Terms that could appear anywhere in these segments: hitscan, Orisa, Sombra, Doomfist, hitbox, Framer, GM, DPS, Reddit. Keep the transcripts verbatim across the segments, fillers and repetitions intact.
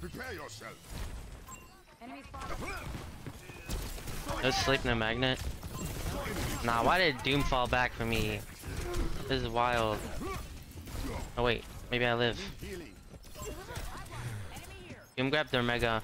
Prepare yourself. Enemy spotted. No sleep, no magnet. Nah, why did Doom fall back for me? This is wild. Oh wait, maybe I live. Doom grabbed their mega.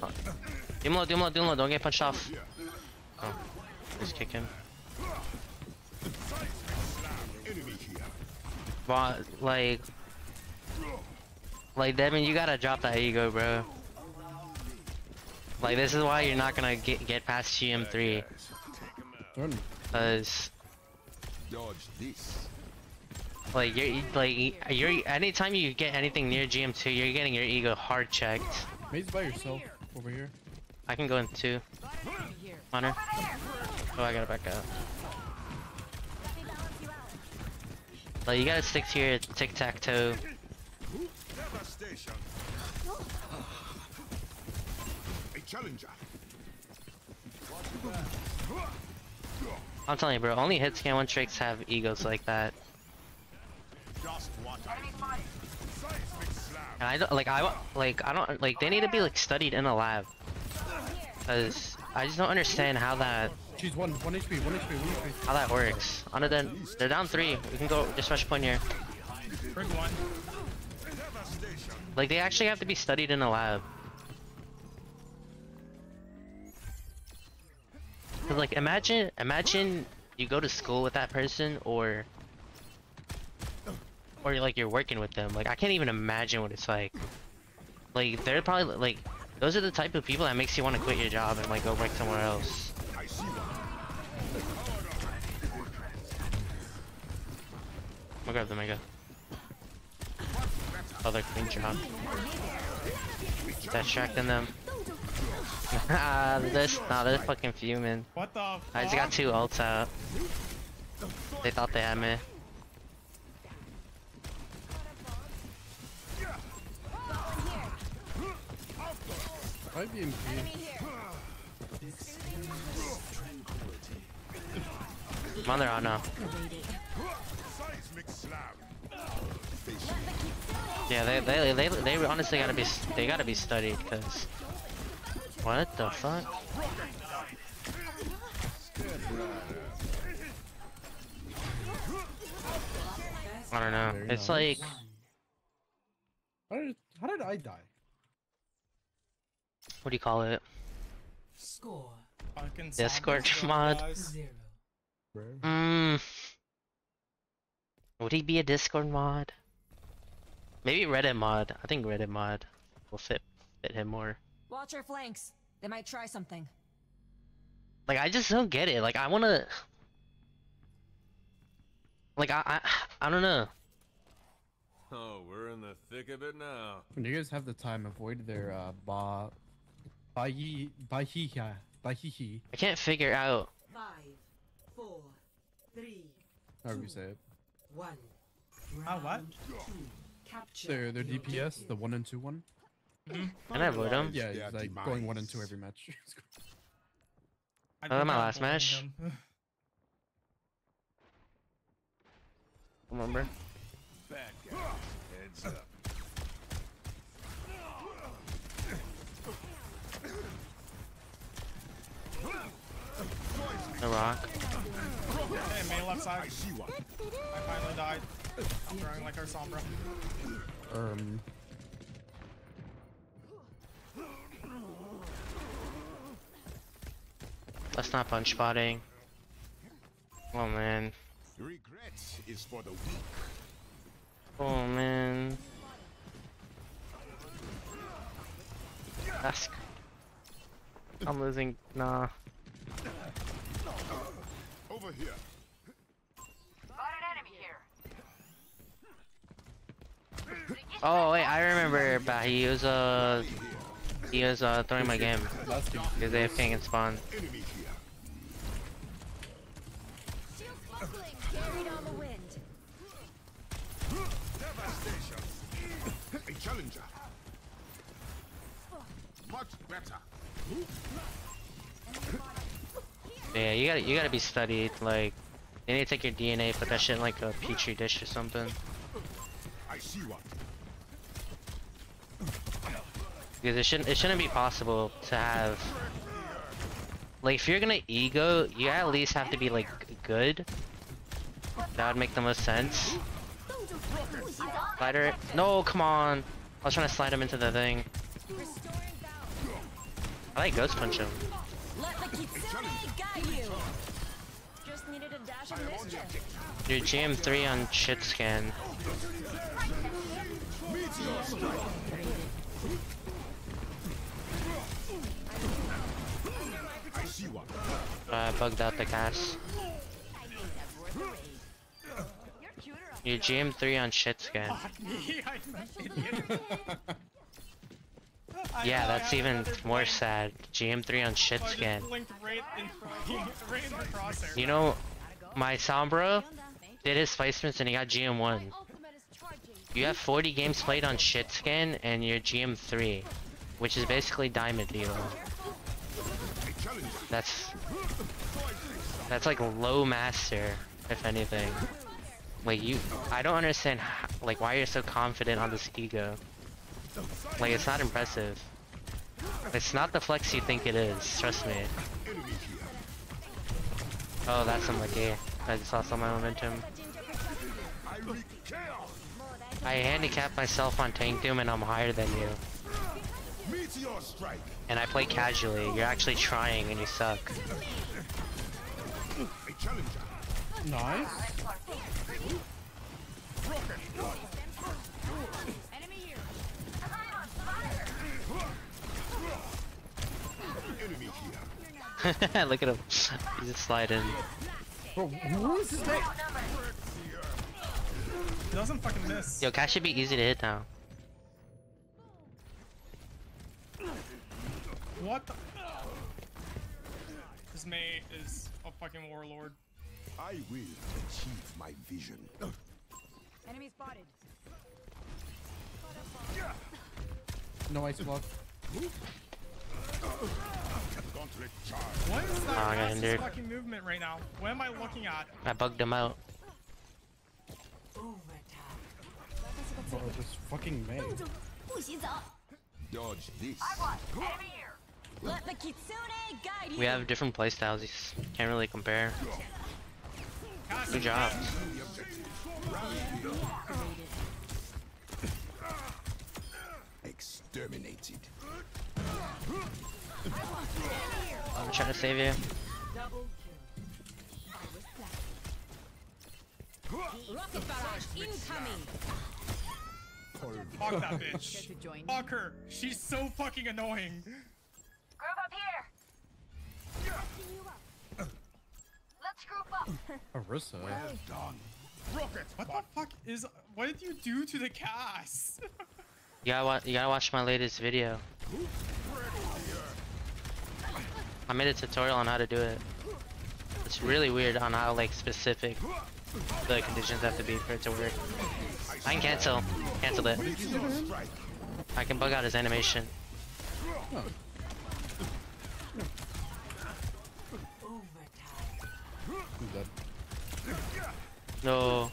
Oh. Doom low, Doom low, Doom low, don't get punched off. Oh, just kick him. But, like, like Devin, you gotta drop that ego, bro. Like, this is why you're not gonna get get past G M three. Cause, like, you're like you're anytime you get anything near G M two, you're getting your ego hard checked. Maze by yourself over here. I can go in two. Hunter. Oh, I gotta back up. Like, you gotta stick to your tic-tac-toe. I'm telling you, bro, only hitscan one tricks have egos like that. And I don't like I like I don't like they need to be like studied in a lab. Cause I just don't understand how that. She's one, one H P, one H P, one H P. How that works. Under the, they're down three. We can go just rush point here. One. Like, they actually have to be studied in a lab. Like, imagine, imagine you go to school with that person, or, or like you're working with them. Like, I can't even imagine what it's like. Like, they're probably like, those are the type of people that makes you want to quit your job and like go work somewhere else. I'll grab the mega. Oh, they're clean job. Distracting them. Nah, this, nah, they're fucking fuming. What the fuck? I just got two ults out. They thought they had me. I'm on their own now. Yeah, they they they they honestly gotta be they gotta be studied, cause what the fuck? I don't know. It's like how did how did I die? What do you call it? Score. Discord mod. Hmm. Would he be a Discord mod? Maybe Reddit mod. I think Reddit mod will fit fit him more. Watch your flanks. They might try something. Like, I just don't get it. Like, I wanna. Like, I I I don't know. Oh, we're in the thick of it now. When you guys have the time, avoid their uh ba bahi bahiha bahihi. I can't figure out. Five, four, three. However you say it. One. Ah, what? Their their D P S, the one and two one. Can I avoid him? Yeah, he's like going one and two every match. Oh, my last match. Remember? Bad guy. Heads up. The rock. Hey, main left side. I finally died. I'm throwing like our Sombra. Um. That's not punch spotting. Oh man. Regrets is for the weak. Oh man. That's. I'm losing. Nah. Over here. Oh wait, I remember, but he was uh he was uh throwing my game because they have ping and spawn. Yeah, you gotta you gotta be studied. Like, they need to take your D N A, put that shit in like a petri dish or something. I see one. Because it shouldn't it shouldn't be possible to have. Like, if you're gonna ego, you at least have to be like good. That would make the most sense. Slider, no, come on! I was trying to slide him into the thing. I like ghost punch him. Dude, G M three on shit scan. I uh, bugged out the gas. Your G M three on shit scan. Yeah, that's even more sad. G M three on shit scan. You know, my Sombra did his placements and he got G M one. You have forty games played on shit scan and you're G M three, which is basically diamond dealer. That's that's like low master, if anything. Like, you, I don't understand how, like, why you're so confident on this ego. Like, it's not impressive. It's not the flex you think it is. Trust me. Oh, that's unlucky. I just lost all my momentum. I handicapped myself on Tank Doom, and I'm higher than you. And I play casually. You're actually trying, and you suck. Nice. Look at him. He just slide in. Bro, who is this guy? He doesn't fucking miss. Yo, Cash should be easy to hit now. What the? This mate is a fucking warlord. I will achieve my vision. Enemy spotted. No ice block. What is that oh, fucking movement right now? What am I looking at? I bugged him out. Bro, this fucking mate. Dodge this. We have different playstyles. You can't really compare. Good job. Exterminated. I'm trying to save you. Rocket barrage incoming. Fuck that bitch. Fuck her. She's so fucking annoying. Group up here. Let's group up. Orisa. Well done. Rocket. What the fuck is? What did you do to the cast? You gotta watch. You gotta watch my latest video. I made a tutorial on how to do it. It's really weird on how like specific the conditions have to be for it to work. I can cancel. Cancel it. I can bug out his animation. Oh. No.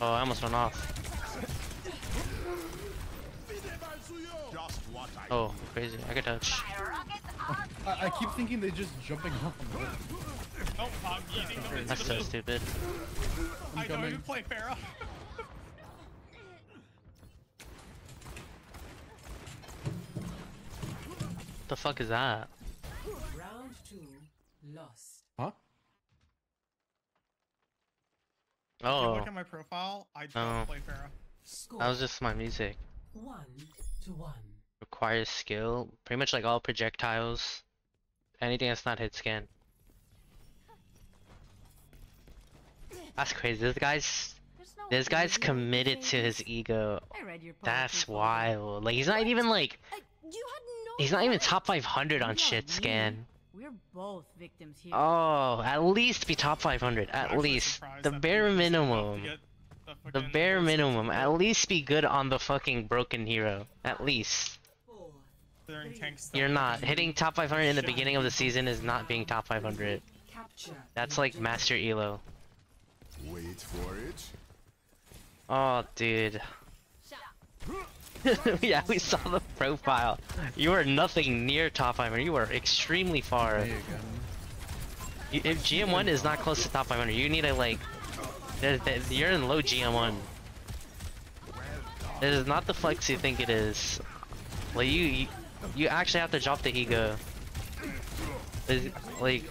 Oh, I almost went off. Oh, crazy. I could touch. I, I keep thinking they're just jumping off. Oh, I'm eating them. That's so stupid. I'm I coming. Don't even play Pharaoh. What the fuck is that? Round two, lost. Huh? Oh. Look at my profile. I don't oh. play Pharaoh. That was just my music. One to one. Requires skill. Pretty much like all projectiles. Anything that's not hit scan. That's crazy. This guy's this guy's committed to his ego. That's wild. Like, he's not even like he's not even top five hundred on shit scan. We're both victims here. Oh, at least be top five hundred. At least the bare minimum. The bare minimum. At least be good on the fucking broken hero. At least. clearing tanks. You're not. Hitting top five hundred in the beginning of the season is not being top five hundred. That's like master elo. Wait for it. Oh, dude. Yeah, we saw the profile. You were nothing near top five hundred. You were extremely far. You you, if G M one is not close to top five hundred, you need to like... There's, there's, you're in low G M one. It is not the flex you think it is. Like you, you, you actually have to drop the ego. It's, like,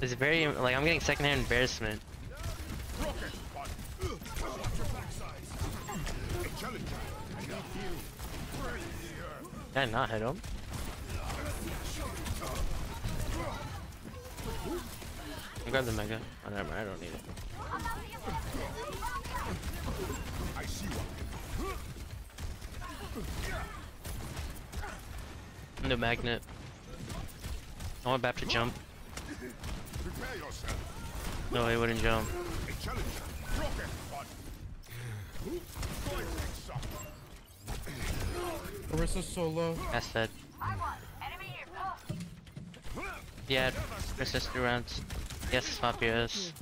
it's very like I'm getting secondhand embarrassment. Did I not hit him? I got the mega. Oh, never mind, I don't need it. I see one. No magnet. I want Bap to jump. No, he wouldn't jump. Orisa solo. That's dead. Yeah, resist two rounds. Yes, swap yours.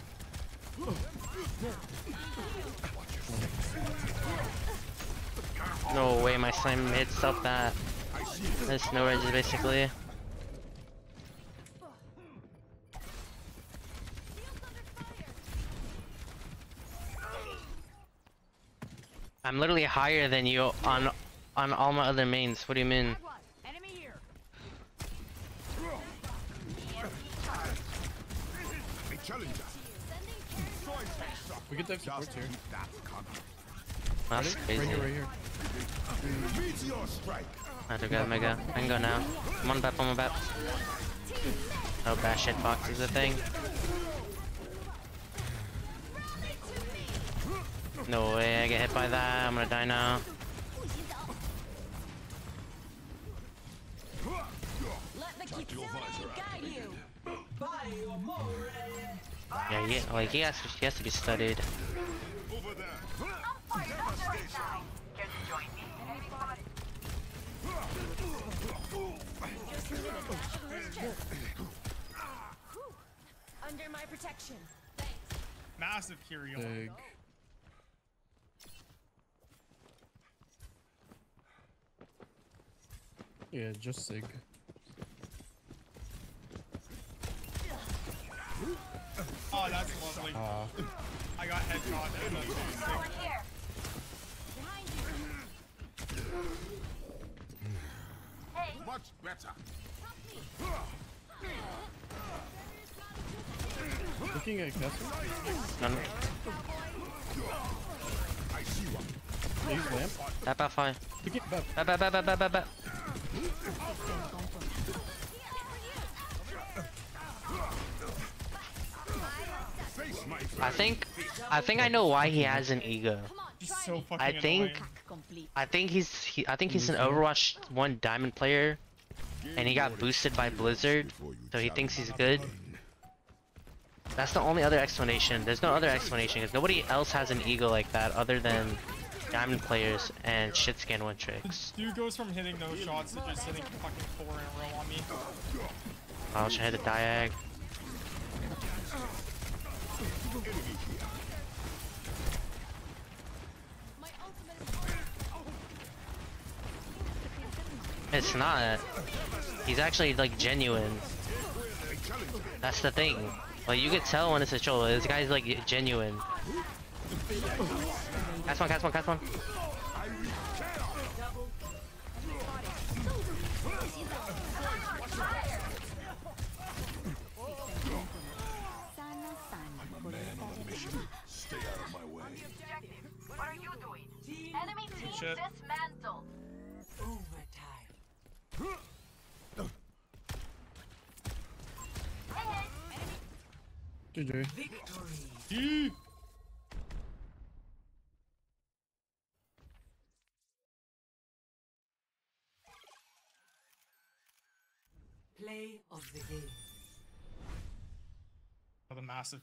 No way, my slime hit stuff that. There's no ranges basically. I'm literally higher than you on on all my other mains. What do you mean? We get that support here. That's crazy. Right here, right here. I do got mega. I can go now. I'm on Bap, I'm on Bap. Oh, bash hitbox is a thing. No way, I get hit by that. I'm gonna die now. Yeah, he, like, he, has to, he has to be studied. Under my protection. Thanks. Massive curio. Yeah, just sig. Oh, that's lovely. Uh, I got headshot. Over here. Behind you. Hey. Much better. Looking at Castle? None. I see one. Use lamp. Tap out fine. Bap, bap, bap, bap, bap, bap, bap. I think, I think I know why he has an ego. So I think, annoying. I think he's, he, I think he's an Overwatch one diamond player, and he got boosted by Blizzard, so he thinks he's good. That's the only other explanation. There's no other explanation because nobody else has an ego like that other than diamond players and shit scan one tricks. Dude goes from hitting those shots to just hitting fucking four in a row on me. I was trying to hit a diag. It's not. He's actually like genuine. That's the thing. Like you could tell when it's a troll. This guy's like genuine. Cast one, cast one, cast one. Stay out of my way. What are you doing? Enemy team dismantled. Overtime. G G. Victory. Play of the game. The massive.